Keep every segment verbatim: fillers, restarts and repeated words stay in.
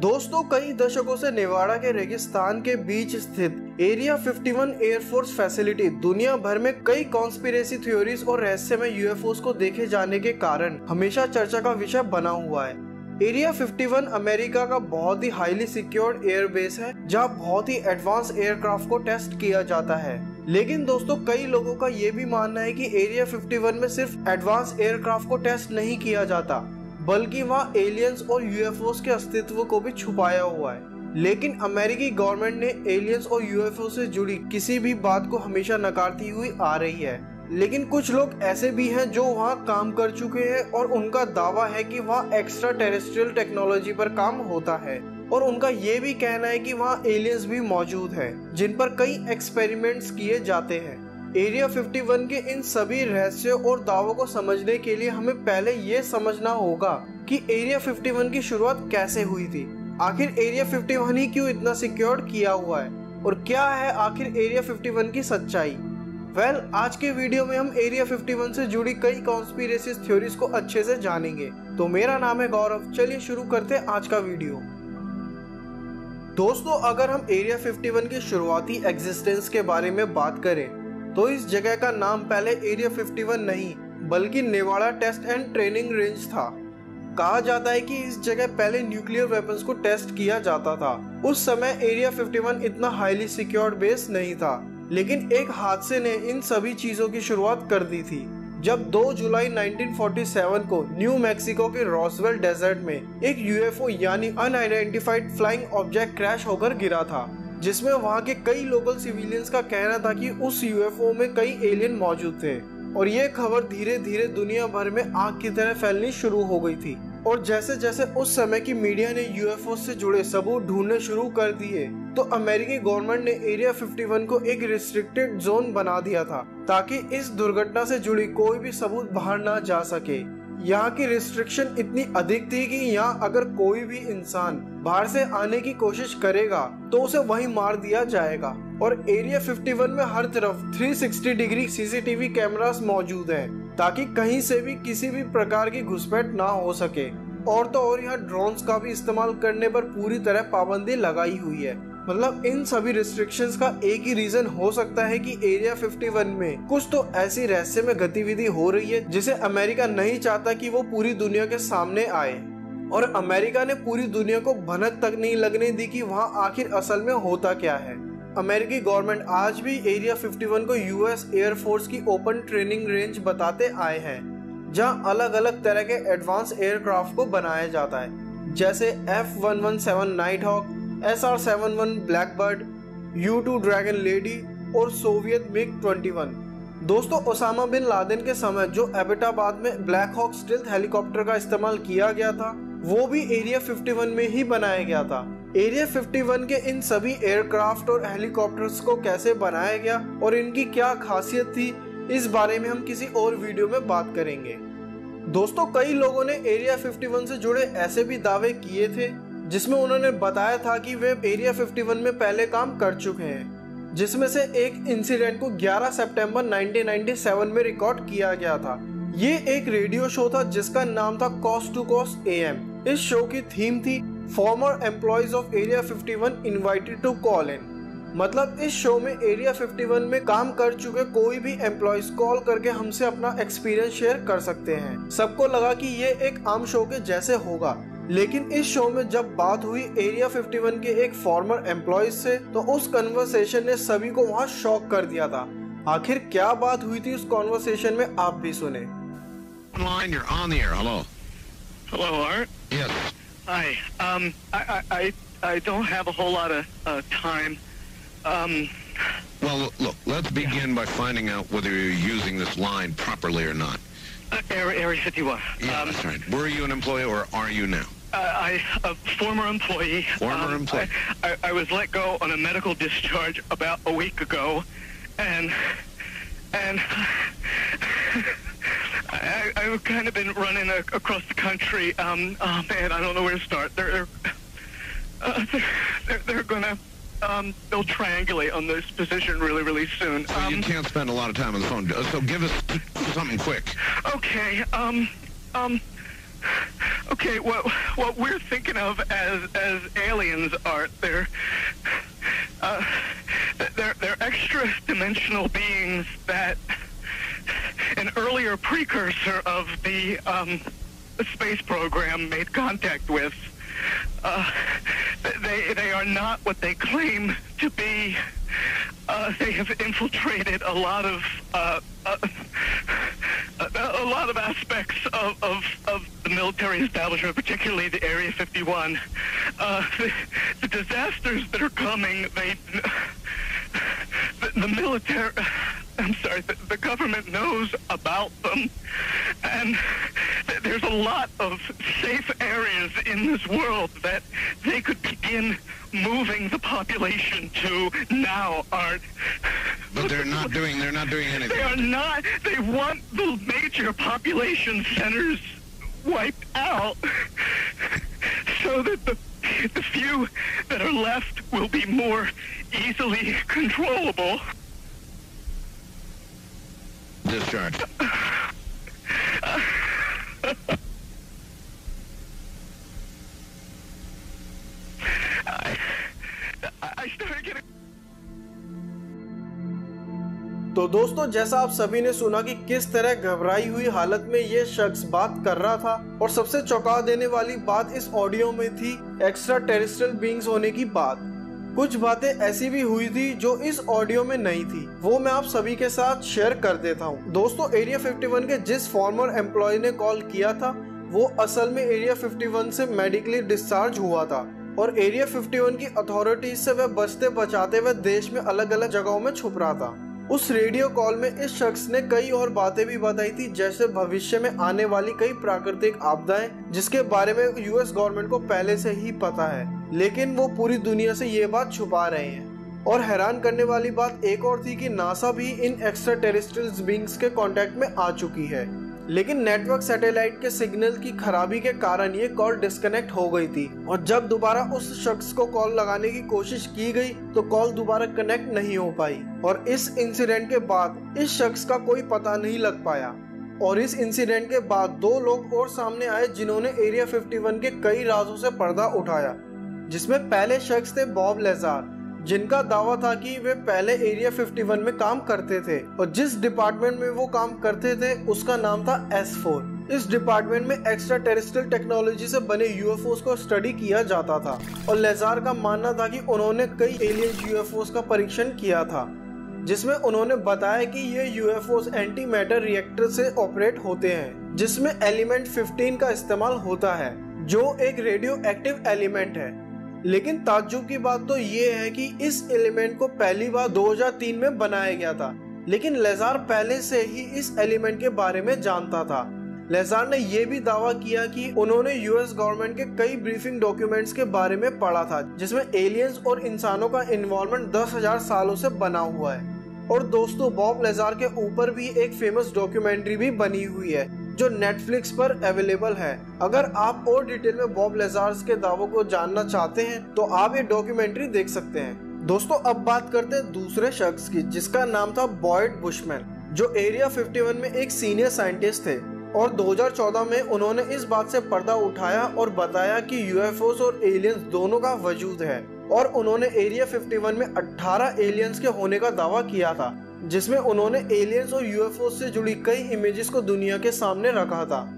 दोस्तों, कई दशकों से नेवाड़ा के रेगिस्तान के बीच स्थित एरिया इक्यावन एयरफोर्स फैसिलिटी दुनिया भर में कई कॉन्स्पिरेसी थ्योरीज और रहस्य में यूएफओस को देखे जाने के कारण हमेशा चर्चा का विषय बना हुआ है। एरिया इक्यावन अमेरिका का बहुत ही हाईली सिक्योर्ड एयरबेस है, जहां बहुत ही एडवांस एयरक्राफ्ट को टेस्ट किया जाता है। लेकिन दोस्तों, कई लोगों का ये भी मानना है कि एरिया इक्यावन में सिर्फ एडवांस एयरक्राफ्ट को टेस्ट नहीं किया जाता, बल्कि वहां एलियंस और यूएफओस के अस्तित्व को भी छुपाया हुआ है। लेकिन अमेरिकी गवर्नमेंट ने एलियंस और यूएफओ से जुड़ी किसी भी बात को हमेशा नकारती हुई आ रही है। लेकिन कुछ लोग ऐसे भी हैं जो वहां काम कर चुके हैं और उनका दावा है कि वहां एक्स्ट्रा टेरेस्ट्रियल टेक्नोलॉजी पर काम होता है, और उनका ये भी कहना है कि वहां एलियंस भी मौजूद हैं, जिन पर कई एक्सपेरिमेंट्स किए जाते हैं। एरिया इक्यावन के इन सभी रहस्यों और दावों को समझने के लिए हमें पहले ये समझना होगा कि एरिया इक्यावन की शुरुआत कैसे हुई थी। आखिर एरिया इक्यावन ही क्यों इतना सिक्योर किया हुआ है, और क्या है आखिर एरिया इक्यावन की सच्चाई। वेल well, आज के वीडियो में हम एरिया इक्यावन से जुड़ी कई कॉन्स्पिरेसी थ्योरीज को अच्छे से जानेंगे। तो मेरा नाम है गौरव, चलिए शुरू करते हैं आज का वीडियो। दोस्तों, अगर हम एरिया इक्यावन के शुरुआती एग्जिस्टेंस के बारे में बात करें तो इस जगह का नाम पहले एरिया इक्यावन नहीं बल्कि Nevada test and training range था। कहा जाता है कि इस जगह पहले न्यूक्लियर वेपन्स को टेस्ट किया जाता था। उस समय एरिया इक्यावन इतना हाईली सिक्योर्ड बेस नहीं था, लेकिन एक हादसे ने इन सभी चीजों की शुरुआत कर दी थी, जब दो जुलाई उन्नीस सौ सैंतालीस को न्यू मैक्सिको के रॉसवेल डेजर्ट में एक यूएफओ यानी अनआइडेंटिफाइड फ्लाइंग ऑब्जेक्ट क्रैश होकर गिरा था, जिसमें वहां के कई लोकल सिविलियंस का कहना था कि उस यूएफओ में कई एलियन मौजूद थे। और ये खबर धीरे धीरे दुनिया भर में आग की तरह फैलनी शुरू हो गई थी, और जैसे जैसे उस समय की मीडिया ने यूएफओ से जुड़े सबूत ढूंढने शुरू कर दिए, तो अमेरिकी गवर्नमेंट ने एरिया इक्यावन को एक रिस्ट्रिक्टेड जोन बना दिया था, ताकि इस दुर्घटना से जुड़ी कोई भी सबूत बाहर ना जा सके। यहाँ की रिस्ट्रिक्शन इतनी अधिक थी कि यहाँ अगर कोई भी इंसान बाहर से आने की कोशिश करेगा तो उसे वहीं मार दिया जाएगा। और एरिया इक्यावन में हर तरफ तीन सौ साठ डिग्री सीसीटीवी कैमरास मौजूद हैं, ताकि कहीं से भी किसी भी प्रकार की घुसपैठ ना हो सके। और तो और यहाँ ड्रोन्स का भी इस्तेमाल करने पर पूरी तरह पाबंदी लगाई हुई है। मतलब इन सभी रिस्ट्रिक्शंस का एक ही रीजन हो सकता है कि एरिया इक्यावन में कुछ तो ऐसी रहस्य में गतिविधि हो रही है जिसे अमेरिका नहीं चाहता कि वो पूरी दुनिया के सामने आए। और अमेरिका ने पूरी दुनिया को भनक तक नहीं लगने दी कि वहाँ आखिर असल में होता क्या है। अमेरिकी गवर्नमेंट आज भी एरिया इक्यावन को यूएस एयरफोर्स की ओपन ट्रेनिंग रेंज बताते आए हैं, जहां अलग अलग तरह के एडवांस एयरक्राफ्ट को बनाया जाता है, जैसे F one seventeen Nighthawk, S R seventy one Blackbird, U two Dragon lady और सोवियत मिग ट्वेंटी वन। दोस्तों, ओसामा बिन लादेन के समय जो एबटाबाद में ब्लैक हॉक स्टिल्थ हेलीकॉप्टर का इस्तेमाल किया गया था, वो भी एरिया इक्यावन में ही बनाया गया था। एरिया इक्यावन के इन सभी एयरक्राफ्ट और हेलीकॉप्टर्स को कैसे बनाया गया और इनकी क्या खासियत थी, इस बारे में हम किसी और वीडियो में बात करेंगे। दोस्तों, कई लोगों ने एरिया इक्यावन से जुड़े ऐसे भी दावे किए थे जिसमें उन्होंने बताया था कि वे एरिया इक्यावन में पहले काम कर चुके हैं, जिसमें से एक इंसिडेंट को ग्यारह सितंबर उन्नीस सौ सत्तानवे में रिकॉर्ड किया गया था। ये एक रेडियो शो था जिसका नाम था coast to coast A M. इस शो की थीम थी फॉर्मर एम्प्लॉइज ऑफ एरिया इक्यावन इनवाइटेड टू कॉल इन। मतलब इस शो में एरिया इक्यावन में काम कर चुके कोई भी एम्प्लॉइज कॉल करके हमसे अपना एक्सपीरियंस शेयर कर सकते हैं। सबको लगा कि ये एक आम शो के जैसे होगा, लेकिन इस शो में जब बात हुई एरिया इक्यावन के एक फॉर्मर एम्प्लॉइज से, तो उस कन्वर्सेशन ने सभी को वहाँ शॉक कर दिया था। आखिर क्या बात हुई थी उस कॉन्वर्सेशन में, आप भी सुने। Hello, Art. Yes. Hi. Um, I, I, I don't have a whole lot of uh, time. Um. Well, look. Let's begin yeah. by finding out whether you're using this line properly or not. Uh, Area fifty-one. Yeah, um, that's right. Were you an employee or are you now? Uh, I, a former employee. Former um, employee. I, I, I was let go on a medical discharge about a week ago, and and. I, I've kind of been running a, across the country. Um, oh man, I don't know where to start. They're uh, they're, they're gonna um, they'll triangulate on this position really, really soon. So um, you can't spend a lot of time on the phone. So give us something quick. Okay. Um. Um. Okay, what what we're thinking of as as aliens are they're uh, they're they're extra-dimensional beings that an earlier precursor of the um, space program made contact with. Uh, they they are not what they claim to be. Uh, they have infiltrated a lot of uh, uh, a lot of aspects of, of of the military establishment, particularly the Area fifty-one. Uh, the, the disasters that are coming, they the, the military. I'm sorry, the, the government knows about them, and th there's a lot of safe areas in this world that they could begin moving the population to now. Are but they're not doing. They're not doing anything. They are not. They want the major population centers wiped out, so that the the few that are left will be more easily controllable. Discharge. तो दोस्तों, जैसा आप सभी ने सुना कि किस तरह घबराई हुई हालत में ये शख्स बात कर रहा था, और सबसे चौंका देने वाली बात इस ऑडियो में थी एक्स्ट्रा टेरेस्ट्रियल बीइंग्स होने की बात। कुछ बातें ऐसी भी हुई थी जो इस ऑडियो में नहीं थी, वो मैं आप सभी के साथ शेयर कर देता हूँ। दोस्तों, एरिया इक्यावन के जिस फॉर्मर एम्प्लॉय ने कॉल किया था वो असल में एरिया इक्यावन से मेडिकली डिस्चार्ज हुआ था, और एरिया इक्यावन की अथॉरिटीज से वह बचते बचाते हुए देश में अलग अलग जगहों में छुप रहा था। उस रेडियो कॉल में इस शख्स ने कई और बातें भी बताई थी, जैसे भविष्य में आने वाली कई प्राकृतिक आपदाएं जिसके बारे में यूएस गवर्नमेंट को पहले से ही पता है, लेकिन वो पूरी दुनिया से ये बात छुपा रहे हैं। और हैरान करने वाली बात एक और थी कि नासा भी इन एक्स्ट्रा टेरेस्ट्रियल्स बीइंग्स के कांटेक्ट में आ चुकी है, लेकिन नेटवर्क सैटेलाइट के सिग्नल की खराबी के कारण ये कॉल डिस्कनेक्ट हो गई थी, और जब दोबारा उस शख्स को कॉल लगाने की कोशिश की गई तो कॉल दोबारा कनेक्ट नहीं हो पाई, और इस इंसिडेंट के बाद इस शख्स का कोई पता नहीं लग पाया। और इस इंसिडेंट के बाद दो लोग और सामने आए जिन्होंने एरिया इक्यावन के कई राजों से पर्दा उठाया, जिसमें पहले शख्स थे बॉब लेजार, जिनका दावा था कि वे पहले एरिया इक्यावन में काम करते थे, और जिस डिपार्टमेंट में वो काम करते थे उसका नाम था एस फोर। इस डिपार्टमेंट में एक्स्ट्रा टेरेस्ट्रियल टेक्नोलॉजी से बने यूएफओस को स्टडी किया जाता था, और लेजार का मानना था कि उन्होंने कई एलियन यूएफओस का परीक्षण किया था, जिसमें उन्होंने बताया कि ये यूएफओस एंटी मैटर रिएक्टर से ऑपरेट होते हैं, जिसमें एलिमेंट पंद्रह का इस्तेमाल होता है जो एक रेडियो एक्टिव एलिमेंट है। लेकिन ताज्जुब की बात तो ये है कि इस एलिमेंट को पहली बार दो हज़ार तीन में बनाया गया था, लेकिन लेजार पहले से ही इस एलिमेंट के बारे में जानता था। लेजार ने यह भी दावा किया कि उन्होंने यूएस गवर्नमेंट के कई ब्रीफिंग डॉक्यूमेंट्स के बारे में पढ़ा था, जिसमें एलियंस और इंसानों का इन्वॉल्वमेंट दस हज़ार सालों से बना हुआ है। और दोस्तों, बॉब लेजार के ऊपर भी एक फेमस डॉक्यूमेंट्री भी बनी हुई है जो नेटफ्लिक्स पर अवेलेबल है। अगर आप और डिटेल में बॉब लेजार्स के दावों को जानना चाहते हैं तो आप ये डॉक्यूमेंट्री देख सकते हैं। दोस्तों, अब बात करते हैं दूसरे शख्स की, जिसका नाम था बॉयड बुशमैन, जो एरिया इक्यावन में एक सीनियर साइंटिस्ट थे, और दो हज़ार चौदह में उन्होंने इस बात से पर्दा उठाया और बताया कि यूएफओस और एलियंस दोनों का वजूद है, और उन्होंने एरिया इक्यावन में अठारह एलियंस के होने का दावा किया था, जिसमें उन्होंने एलियंस और यूएफओ से जुड़ी कई इमेजेस को दुनिया के सामने रखा था।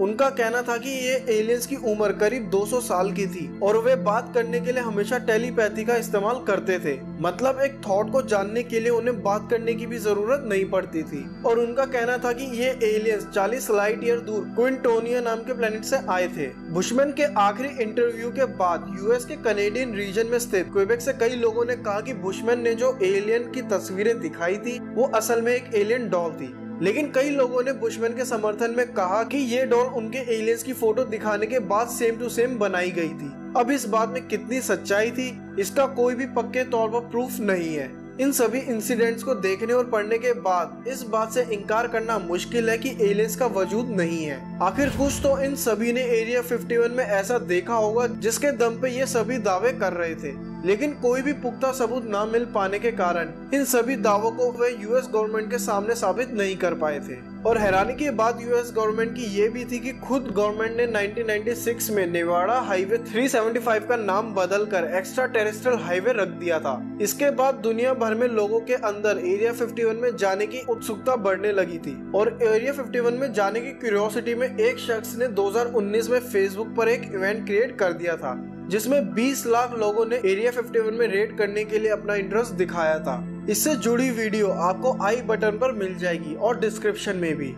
उनका कहना था कि ये एलियंस की उम्र करीब दो सौ साल की थी, और वे बात करने के लिए हमेशा टेलीपैथी का इस्तेमाल करते थे, मतलब एक थॉट को जानने के लिए उन्हें बात करने की भी जरूरत नहीं पड़ती थी। और उनका कहना था कि ये एलियंस चालीस लाइट ईयर दूर क्विंटोनिया नाम के प्लेनेट से आए थे। बुशमैन के आखिरी इंटरव्यू के बाद यूएस के कैनेडियन रीजन में स्थित क्वेबेक से कई लोगों ने कहा कि बुशमैन ने जो एलियन की तस्वीरें दिखाई थी वो असल में एक एलियन डॉल थी, लेकिन कई लोगों ने बुशमैन के समर्थन में कहा कि ये डॉल उनके एलियंस की फोटो दिखाने के बाद सेम टू सेम बनाई गई थी। अब इस बात में कितनी सच्चाई थी इसका कोई भी पक्के तौर पर प्रूफ नहीं है। इन सभी इंसिडेंट्स को देखने और पढ़ने के बाद इस बात से इनकार करना मुश्किल है कि एलियंस का वजूद नहीं है। आखिर कुछ तो इन सभी ने एरिया इक्यावन में ऐसा देखा होगा जिसके दम पे ये सभी दावे कर रहे थे। लेकिन कोई भी पुख्ता सबूत न मिल पाने के कारण इन सभी दावों को वे यूएस गवर्नमेंट के सामने साबित नहीं कर पाए थे। और हैरानी की बात यूएस गवर्नमेंट की ये भी थी कि खुद गवर्नमेंट ने नाइनटीन नाइंटी सिक्स में Nevada highway three seventy five का नाम बदलकर एक्स्ट्रा टेरेस्ट्रियल हाईवे रख दिया था। इसके बाद दुनिया भर में लोगों के अंदर एरिया फिफ्टी वन में जाने की उत्सुकता बढ़ने लगी थी और एरिया फिफ्टी वन में जाने की क्यूरियोसिटी में एक शख्स ने दो हज़ार उन्नीस में फेसबुक पर एक इवेंट क्रिएट कर दिया था जिसमें बीस लाख लोगों ने एरिया फिफ्टी वन में रेड करने के लिए अपना इंटरेस्ट दिखाया था। इससे जुड़ी वीडियो आपको आई बटन पर मिल जाएगी और डिस्क्रिप्शन में भी।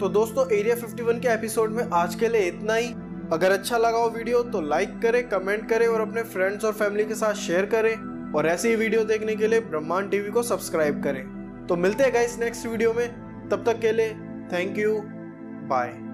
तो दोस्तों एरिया फिफ्टी वन के एपिसोड में आज के लिए इतना ही। अगर अच्छा लगा हो वीडियो तो लाइक करें, कमेंट करें और अपने फ्रेंड्स और फैमिली के साथ शेयर करें और ऐसी ही वीडियो देखने के लिए ब्रह्मांड टीवी को सब्सक्राइब करें। तो मिलते हैं गाइस नेक्स्ट वीडियो में, तब तक के लिए थैंक यू, बाय।